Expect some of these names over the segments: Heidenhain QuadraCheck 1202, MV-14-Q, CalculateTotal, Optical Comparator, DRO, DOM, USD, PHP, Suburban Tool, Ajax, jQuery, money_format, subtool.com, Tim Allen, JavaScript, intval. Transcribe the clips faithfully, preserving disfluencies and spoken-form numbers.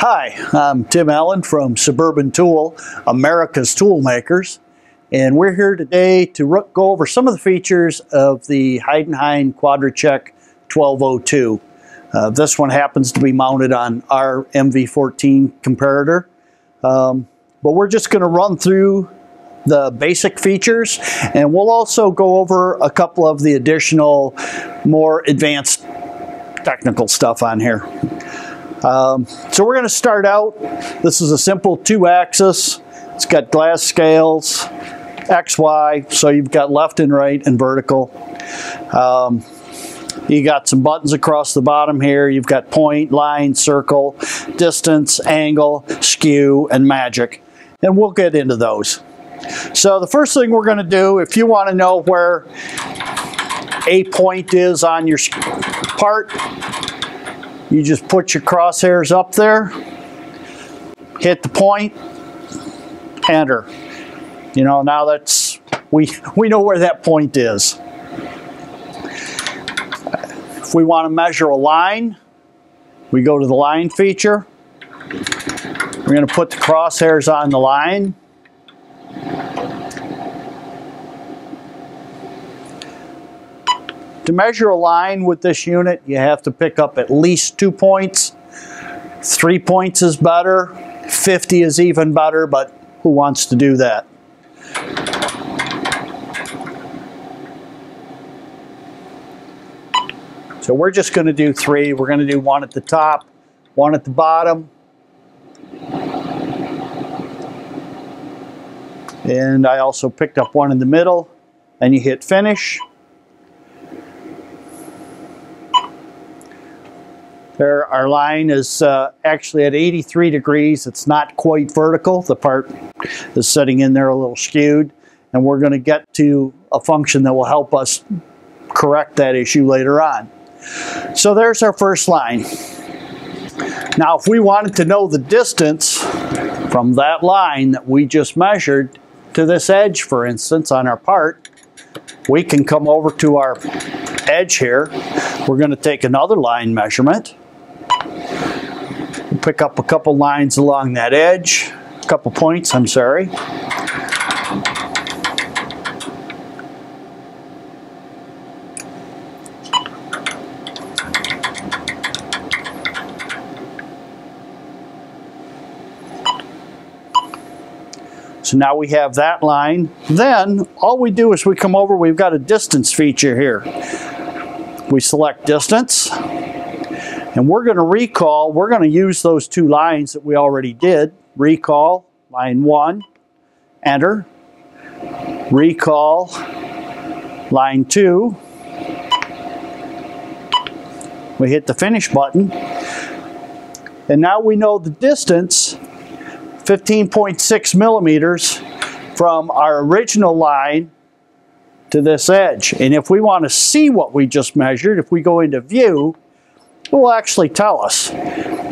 Hi, I'm Tim Allen from Suburban Tool, America's Tool Makers, and we're here today to go over some of the features of the Heidenhain QuadraCheck twelve oh two. Uh, this one happens to be mounted on our M V fourteen comparator, um, but we're just going to run through the basic features, and we'll also go over a couple of the additional, more advanced technical stuff on here. Um, so we're going to start out. This is a simple two-axis. It's got glass scales, X Y, so you've got left and right and vertical. Um, you got some buttons across the bottom here. You've got point, line, circle, distance, angle, skew, and magic. And we'll get into those. So the first thing we're going to do, if you want to know where a point is on your part, you just put your crosshairs up there, hit the point, enter. You know, now that's, we, we know where that point is. If we want to measure a line, we go to the line feature. We're going to put the crosshairs on the line. To measure a line with this unit, you have to pick up at least two points. Three points is better. fifty is even better, but who wants to do that? So we're just going to do three. We're going to do one at the top, one at the bottom. And I also picked up one in the middle, and you hit finish. There, our line is uh, actually at eighty-three degrees. It's not quite vertical. The part is sitting in there a little skewed, and we're going to get to a function that will help us correct that issue later on. So there's our first line. Now, if we wanted to know the distance from that line that we just measured to this edge, for instance, on our part, we can come over to our edge here. We're going to take another line measurement. We'll pick up a couple lines along that edge, a couple points, I'm sorry. So now we have that line. Then all we do is we come over, we've got a distance feature here. We select distance, and we're going to recall, we're going to use those two lines that we already did. Recall, line one, enter. Recall, line two. We hit the finish button. And now we know the distance, fifteen point six millimeters from our original line to this edge. And if we want to see what we just measured, if we go into view, it will actually tell us.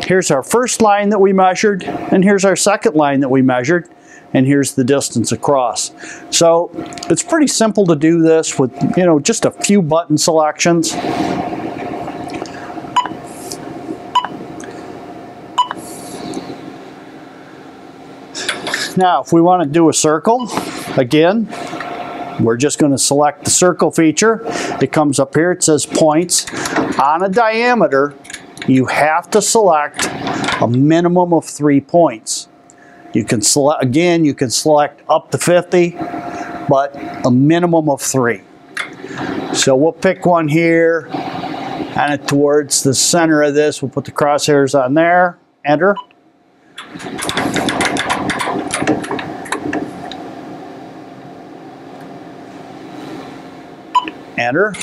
Here's our first line that we measured, and here's our second line that we measured, and here's the distance across. So it's pretty simple to do this with, you know, just a few button selections. Now, if we want to do a circle, again, we're just going to select the circle feature. It comes up here, it says points. On a diameter, you have to select a minimum of three points. You can select, again, you can select up to fifty, but a minimum of three. So we'll pick one here, and towards the center of this, we'll put the crosshairs on there, enter. Enter.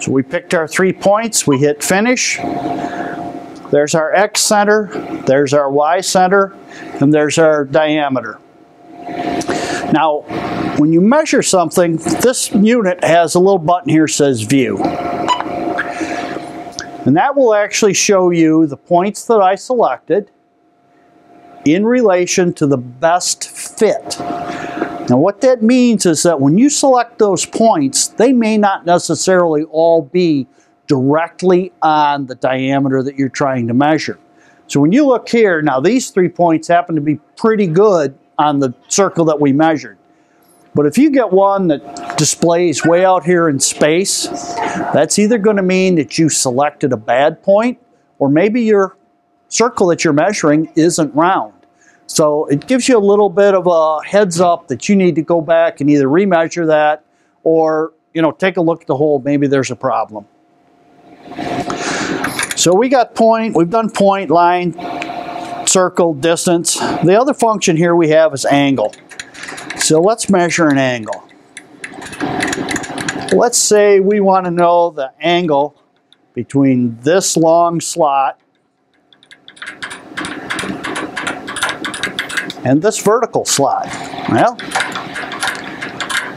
So we picked our three points, we hit finish. There's our X center, there's our Y center, and there's our diameter. Now, when you measure something, this unit has a little button here that says view. And that will actually show you the points that I selected in relation to the best fit. Now what that means is that when you select those points, they may not necessarily all be directly on the diameter that you're trying to measure. So when you look here, now these three points happen to be pretty good on the circle that we measured. But if you get one that displays way out here in space, that's either going to mean that you selected a bad point, or maybe your circle that you're measuring isn't round. So it gives you a little bit of a heads up that you need to go back and either remeasure that, or, you know, take a look at the hole, maybe there's a problem. So we got point, we've done point, line, circle, distance. The other function here we have is angle. So let's measure an angle. Let's say we want to know the angle between this long slot and this vertical slot. Well,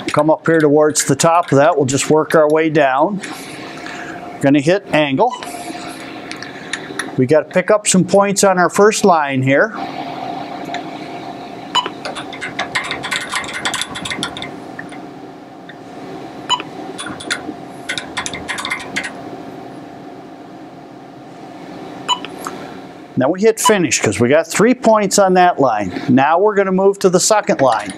come up here towards the top of that. We'll just work our way down. We're going to hit angle. We got to pick up some points on our first line here. Now we hit finish because we got three points on that line. Now we're going to move to the second line.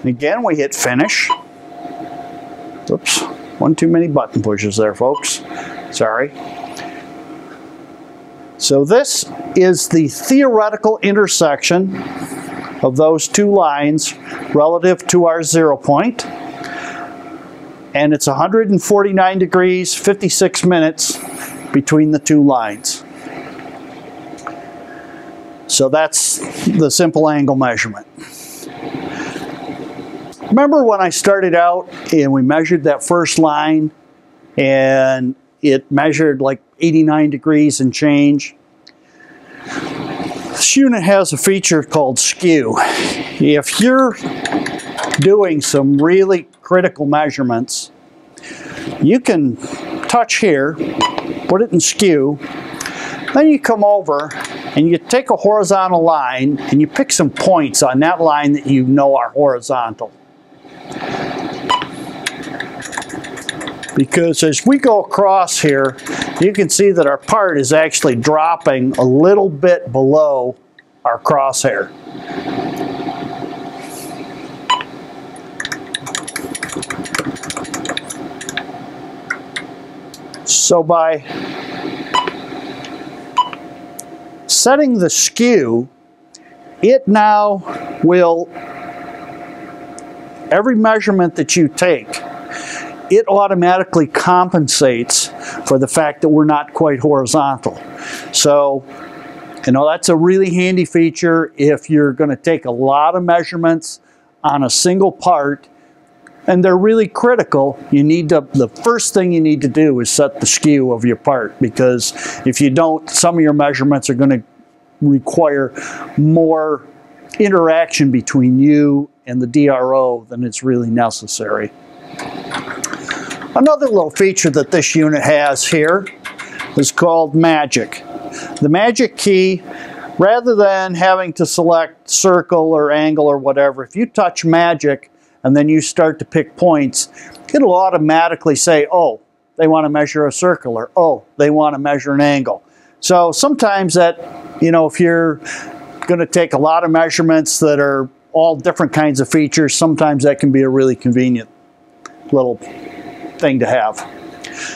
And again, we hit finish. Oops, one too many button pushes there, folks. Sorry. So this is the theoretical intersection of those two lines relative to our zero point. And it's one hundred forty-nine degrees, fifty-six minutes between the two lines. So that's the simple angle measurement. Remember when I started out and we measured that first line and it measured like eighty-nine degrees and change? This unit has a feature called skew. If you're doing some really critical measurements, you can touch here, put it in skew, then you come over and you take a horizontal line and you pick some points on that line that you know are horizontal. Because as we go across here, you can see that our part is actually dropping a little bit below our crosshair. So by setting the skew, it now will, every measurement that you take, it automatically compensates for the fact that we're not quite horizontal. So, you know, that's a really handy feature if you're going to take a lot of measurements on a single part and they're really critical. You need to, the first thing you need to do is set the skew of your part, because if you don't, some of your measurements are going to require more interaction between you and the D R O than it's really necessary. Another little feature that this unit has here is called magic. The magic key, rather than having to select circle or angle or whatever, if you touch magic and then you start to pick points, it'll automatically say, oh, they want to measure a circle, or oh, they want to measure an angle. So sometimes that, you know, if you're going to take a lot of measurements that are all different kinds of features, sometimes that can be a really convenient little thing to have.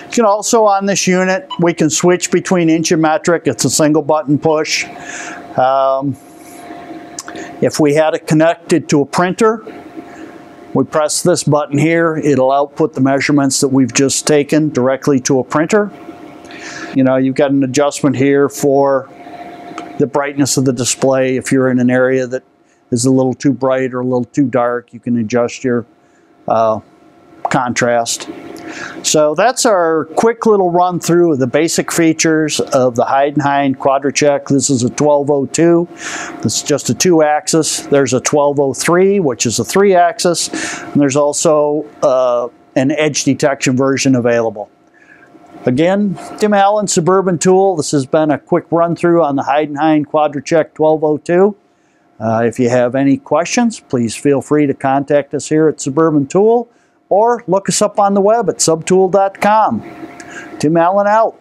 You can also, on this unit, we can switch between inch and metric. It's a single button push. Um, if we had it connected to a printer, we press this button here, it'll output the measurements that we've just taken directly to a printer. You know, you've got an adjustment here for the brightness of the display. If you're in an area that is a little too bright or a little too dark, you can adjust your uh, contrast. So that's our quick little run through of the basic features of the Heidenhain QuadraCheck. This is a twelve oh two. It's just a two axis. There's a twelve oh three, which is a three axis. And there's also uh, an edge detection version available. Again, Tim Allen, Suburban Tool. This has been a quick run through on the Heidenhain QuadraCheck twelve oh two. Uh, if you have any questions, please feel free to contact us here at Suburban Tool or look us up on the web at subtool dot com. Tim Allen out.